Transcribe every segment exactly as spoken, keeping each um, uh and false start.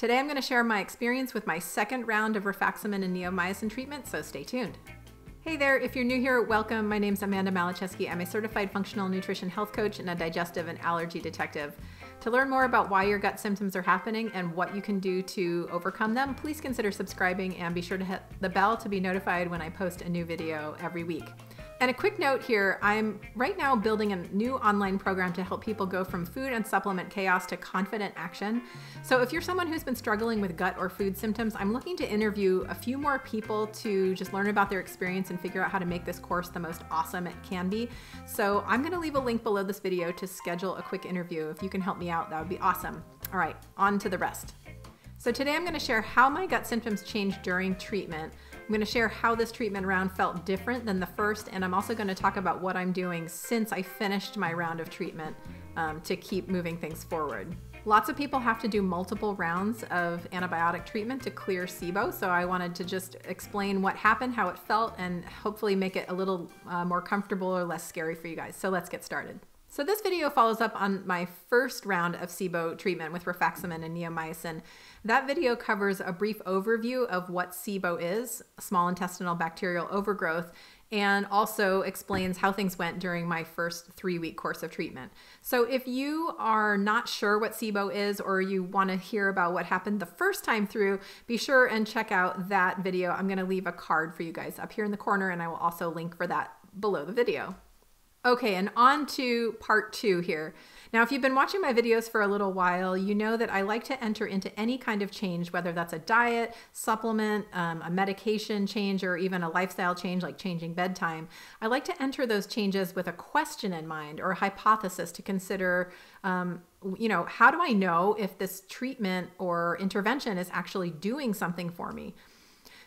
Today I'm going to share my experience with my second round of rifaximin and neomycin treatment, so stay tuned. Hey there, if you're new here, welcome. My name's Amanda Malachowski. I'm a certified functional nutrition health coach and a digestive and allergy detective. To learn more about why your gut symptoms are happening and what you can do to overcome them, please consider subscribing and be sure to hit the bell to be notified when I post a new video every week. And a quick note here, I'm right now building a new online program to help people go from food and supplement chaos to confident action. So if you're someone who's been struggling with gut or food symptoms, I'm looking to interview a few more people to just learn about their experience and figure out how to make this course the most awesome it can be. So I'm gonna leave a link below this video to schedule a quick interview. If you can help me out, that would be awesome. All right, on to the rest. So today I'm gonna share how my gut symptoms changed during treatment. I'm gonna share how this treatment round felt different than the first, and I'm also gonna talk about what I'm doing since I finished my round of treatment um, to keep moving things forward. Lots of people have to do multiple rounds of antibiotic treatment to clear SIBO, so I wanted to just explain what happened, how it felt, and hopefully make it a little uh, more comfortable or less scary for you guys. So let's get started. So this video follows up on my first round of SIBO treatment with rifaximin and neomycin. That video covers a brief overview of what SIBO is, small intestinal bacterial overgrowth, and also explains how things went during my first three-week course of treatment. So if you are not sure what SIBO is or you want to hear about what happened the first time through, be sure and check out that video. I'm going to leave a card for you guys up here in the corner, and I will also link for that below the video. Okay, and on to part two here. Now, if you've been watching my videos for a little while, you know that I like to enter into any kind of change, whether that's a diet, supplement, um, a medication change, or even a lifestyle change like changing bedtime. I like to enter those changes with a question in mind or a hypothesis to consider, um, you know, how do I know if this treatment or intervention is actually doing something for me?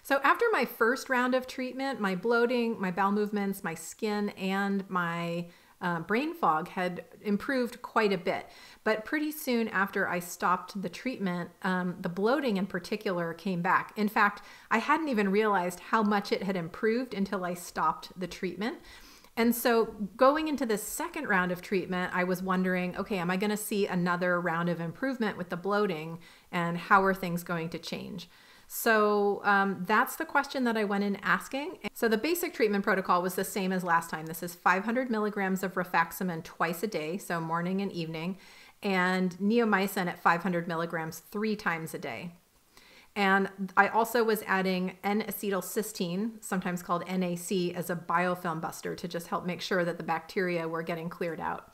So after my first round of treatment, my bloating, my bowel movements, my skin, and my uh, brain fog had improved quite a bit. But pretty soon after I stopped the treatment, um, the bloating in particular came back. In fact, I hadn't even realized how much it had improved until I stopped the treatment. And so going into this second round of treatment, I was wondering, okay, am I going to see another round of improvement with the bloating, and how are things going to change? So um, that's the question that I went in asking. So the basic treatment protocol was the same as last time. This is five hundred milligrams of rifaximin twice a day, so morning and evening, and neomycin at five hundred milligrams three times a day. And I also was adding N acetyl cysteine, sometimes called N A C, as a biofilm buster to just help make sure that the bacteria were getting cleared out.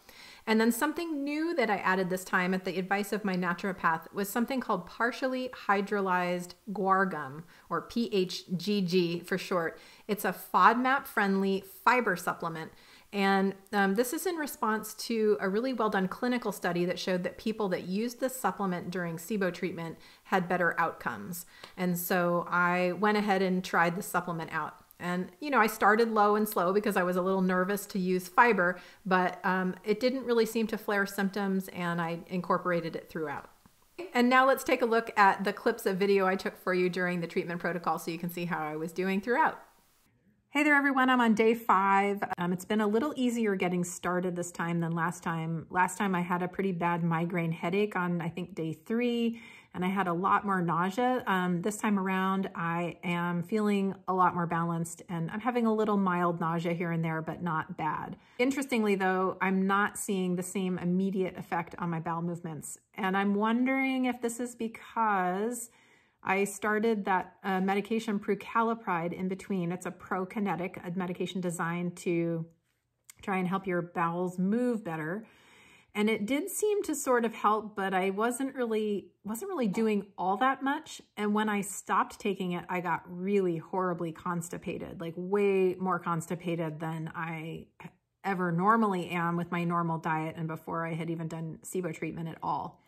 And then something new that I added this time at the advice of my naturopath was something called partially hydrolyzed guar gum, or P H G G for short. It's a FODMAP-friendly fiber supplement. And um, this is in response to a really well-done clinical study that showed that people that used this supplement during SIBO treatment had better outcomes. And so I went ahead and tried this supplement out. And, you know, I started low and slow because I was a little nervous to use fiber, but um, it didn't really seem to flare symptoms, and I incorporated it throughout. And now let's take a look at the clips of video I took for you during the treatment protocol so you can see how I was doing throughout. Hey there, everyone. I'm on day five. Um, it's been a little easier getting started this time than last time. Last time I had a pretty bad migraine headache on, I think, day three, and I had a lot more nausea. Um, this time around, I am feeling a lot more balanced, and I'm having a little mild nausea here and there, but not bad. Interestingly, though, I'm not seeing the same immediate effect on my bowel movements. And I'm wondering if this is because I started that uh, medication Prucalopride in between. It's a prokinetic, a medication designed to try and help your bowels move better. And it did seem to sort of help, but I wasn't really, wasn't really doing all that much. And when I stopped taking it, I got really horribly constipated, like way more constipated than I ever normally am with my normal diet and before I had even done SIBO treatment at all.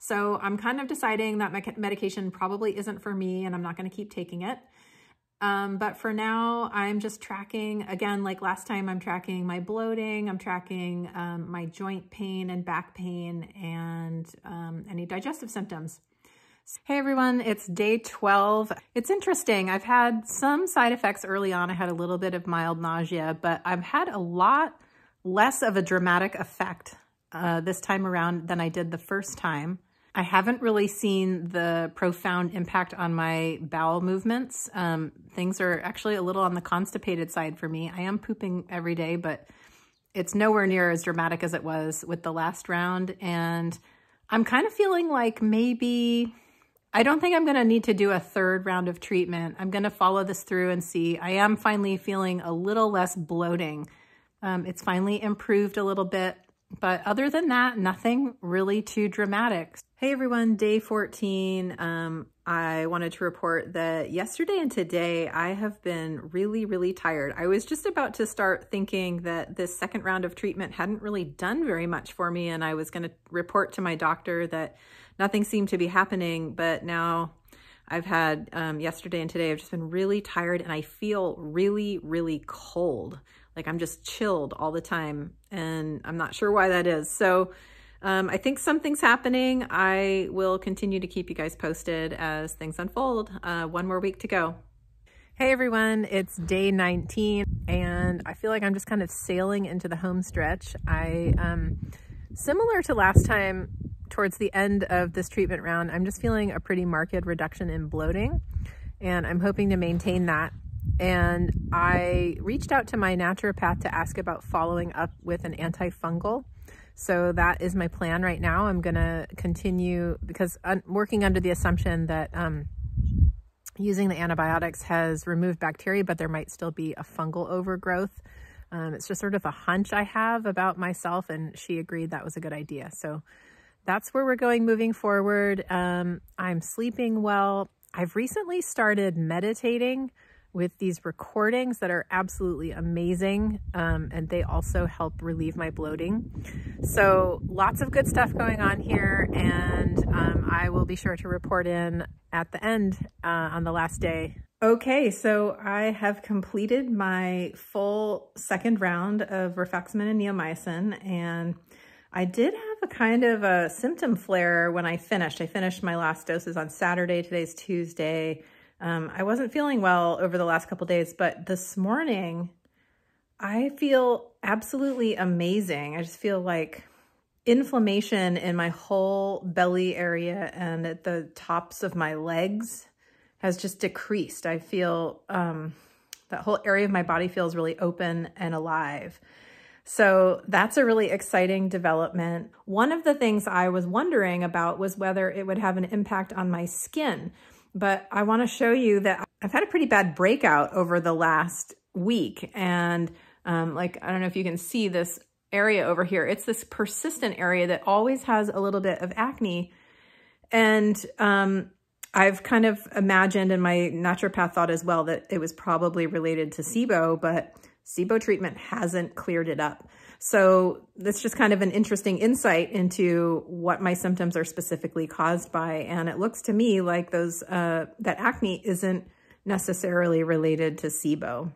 So I'm kind of deciding that my medication probably isn't for me, and I'm not going to keep taking it. Um, but for now, I'm just tracking, again, like last time, I'm tracking my bloating, I'm tracking um, my joint pain and back pain, and um, any digestive symptoms. Hey everyone, it's day twelve. It's interesting. I've had some side effects early on. I had a little bit of mild nausea, but I've had a lot less of a dramatic effect uh, this time around than I did the first time. I haven't really seen the profound impact on my bowel movements. Um, things are actually a little on the constipated side for me. I am pooping every day, but it's nowhere near as dramatic as it was with the last round. And I'm kind of feeling like maybe, I don't think I'm going to need to do a third round of treatment. I'm going to follow this through and see. I am finally feeling a little less bloating. Um, it's finally improved a little bit. But other than that, nothing really too dramatic. Hey everyone, day fourteen. Um, I wanted to report that yesterday and today I have been really, really tired. I was just about to start thinking that this second round of treatment hadn't really done very much for me, and I was going to report to my doctor that nothing seemed to be happening, but now I've had um, yesterday and today I've just been really tired, and I feel really, really cold. Like I'm just chilled all the time, and I'm not sure why that is. So um, I think something's happening. I will continue to keep you guys posted as things unfold. Uh, one more week to go. Hey everyone, it's day nineteen, and I feel like I'm just kind of sailing into the home stretch. I, um, similar to last time, towards the end of this treatment round, I'm just feeling a pretty marked reduction in bloating, and I'm hoping to maintain that. And I reached out to my naturopath to ask about following up with an antifungal. So that is my plan right now. I'm going to continue because I'm working under the assumption that um, using the antibiotics has removed bacteria, but there might still be a fungal overgrowth. Um, it's just sort of a hunch I have about myself, and she agreed that was a good idea. So that's where we're going moving forward. Um, I'm sleeping well. I've recently started meditating with these recordings that are absolutely amazing. Um, and they also help relieve my bloating. So lots of good stuff going on here. And um, I will be sure to report in at the end uh, on the last day. Okay, so I have completed my full second round of Rifaximin and Neomycin, and I did have a kind of a symptom flare when I finished. I finished my last doses on Saturday. Today's Tuesday. Um, I wasn't feeling well over the last couple of days, but this morning I feel absolutely amazing. I just feel like inflammation in my whole belly area and at the tops of my legs has just decreased. I feel um, that whole area of my body feels really open and alive. So that's a really exciting development. One of the things I was wondering about was whether it would have an impact on my skin. But I want to show you that I've had a pretty bad breakout over the last week. And um, like, I don't know if you can see this area over here. It's this persistent area that always has a little bit of acne. And um, I've kind of imagined, and my naturopath thought as well, that it was probably related to SIBO, but SIBO treatment hasn't cleared it up. So that's just kind of an interesting insight into what my symptoms are specifically caused by. And it looks to me like those uh, that acne isn't necessarily related to SIBO.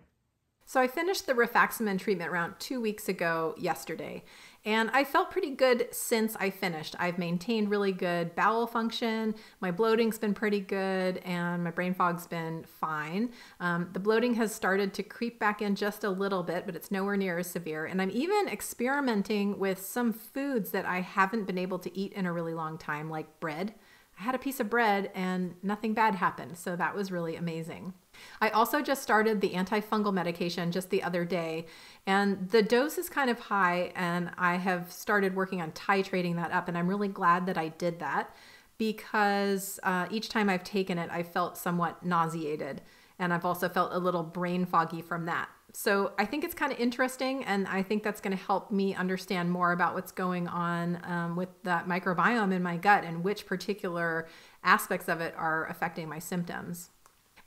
So I finished the Rifaximin treatment round two weeks ago yesterday, and I felt pretty good since I finished. I've maintained really good bowel function, my bloating's been pretty good, and my brain fog's been fine. Um, the bloating has started to creep back in just a little bit, but it's nowhere near as severe, and I'm even experimenting with some foods that I haven't been able to eat in a really long time, like bread. I had a piece of bread and nothing bad happened, so that was really amazing. I also just started the antifungal medication just the other day, and the dose is kind of high, and I have started working on titrating that up, and I'm really glad that I did that because uh, each time I've taken it, I felt somewhat nauseated, and I've also felt a little brain foggy from that. So I think it's kind of interesting, and I think that's going to help me understand more about what's going on um, with that microbiome in my gut and which particular aspects of it are affecting my symptoms.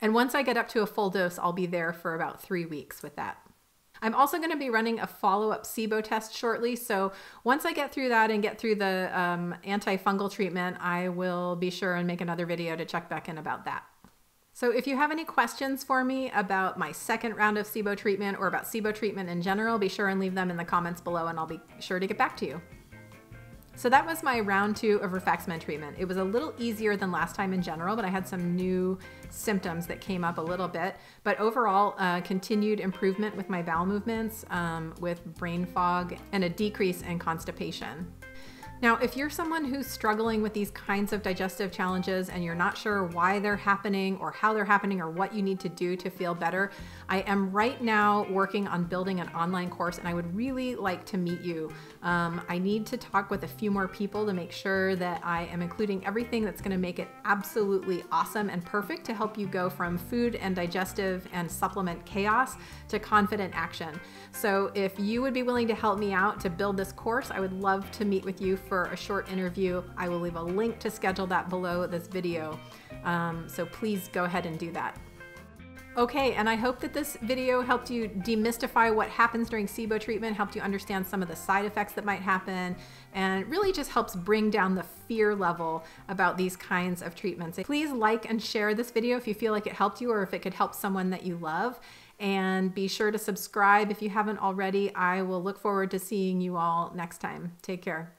And once I get up to a full dose, I'll be there for about three weeks with that. I'm also going to be running a follow-up SIBO test shortly, so once I get through that and get through the um, antifungal treatment, I will be sure and make another video to check back in about that. So if you have any questions for me about my second round of SIBO treatment or about SIBO treatment in general, be sure and leave them in the comments below, and I'll be sure to get back to you. So that was my round two of Rifaximin treatment. It was a little easier than last time in general, but I had some new symptoms that came up a little bit. But overall, uh, continued improvement with my bowel movements, um, with brain fog, and a decrease in constipation. Now, if you're someone who's struggling with these kinds of digestive challenges and you're not sure why they're happening or how they're happening or what you need to do to feel better, I am right now working on building an online course and I would really like to meet you. Um, I need to talk with a few more people to make sure that I am including everything that's going to make it absolutely awesome and perfect to help you go from food and digestive and supplement chaos to confident action. So if you would be willing to help me out to build this course, I would love to meet with you for a short interview. I will leave a link to schedule that below this video. Um, so please go ahead and do that. Okay, and I hope that this video helped you demystify what happens during SIBO treatment, helped you understand some of the side effects that might happen, and really just helps bring down the fear level about these kinds of treatments. Please like and share this video if you feel like it helped you or if it could help someone that you love. And be sure to subscribe if you haven't already. I will look forward to seeing you all next time. Take care.